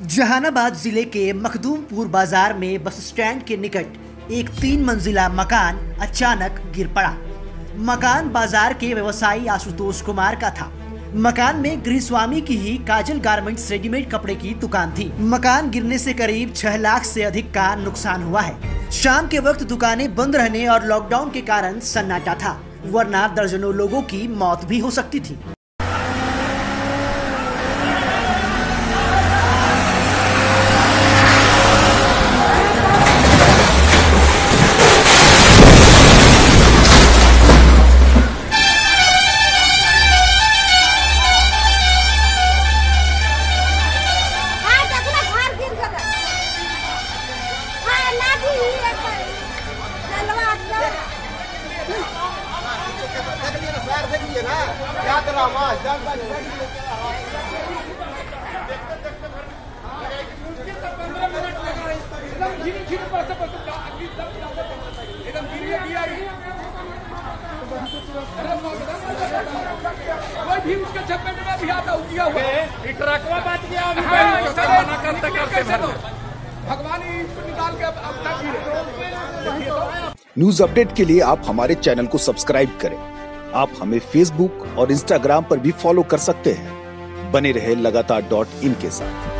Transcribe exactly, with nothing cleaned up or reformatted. जहानाबाद जिले के मखदूमपुर बाजार में बस स्टैंड के निकट एक तीन मंजिला मकान अचानक गिर पड़ा। मकान बाजार के व्यवसायी आशुतोष कुमार का था। मकान में गृह स्वामी की ही काजल गार्मेंट्स रेडीमेड कपड़े की दुकान थी। मकान गिरने से करीब छह लाख से अधिक का नुकसान हुआ है। शाम के वक्त दुकानें बंद रहने और लॉकडाउन के कारण सन्नाटा था, वरना दर्जनों लोगों की मौत भी हो सकती थी। न्यूज अपडेट के लिए आप हमारे चैनल को सब्सक्राइब करें। आप हमें फेसबुक और इंस्टाग्राम पर भी फॉलो कर सकते हैं। बने रहे लगातार डॉट इन के साथ।